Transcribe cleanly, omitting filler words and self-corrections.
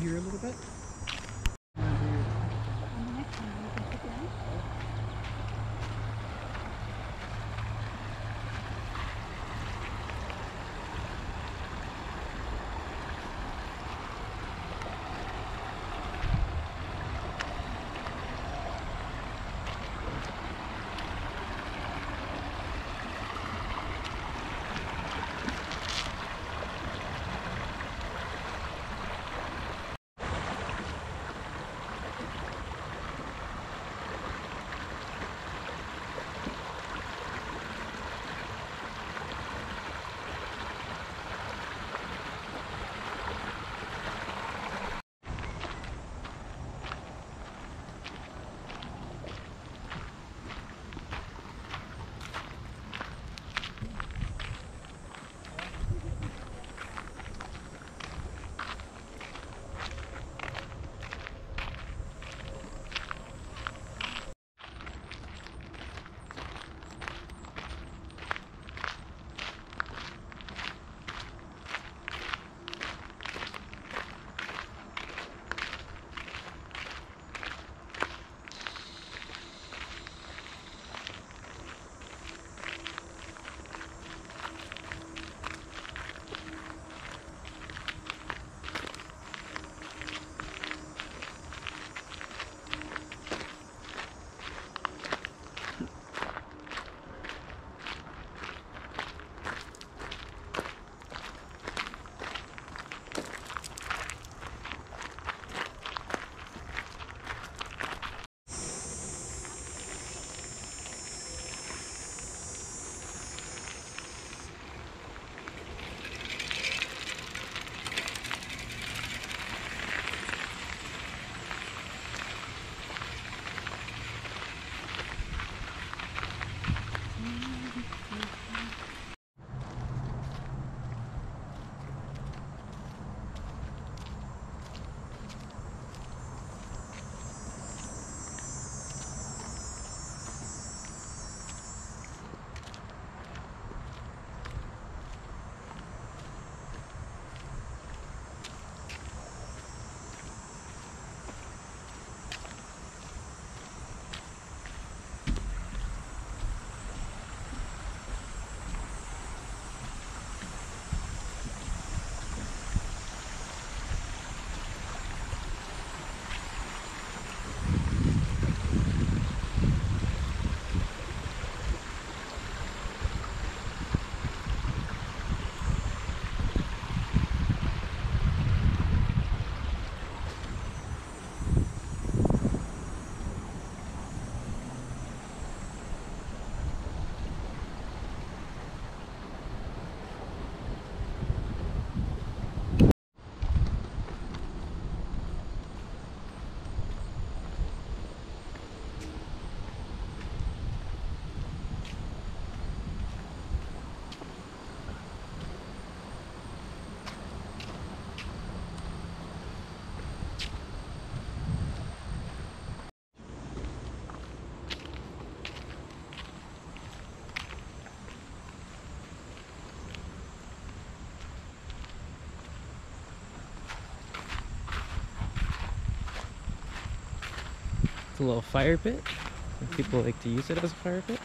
here a little bit. A little fire pit, and people like to use it as a fire pit.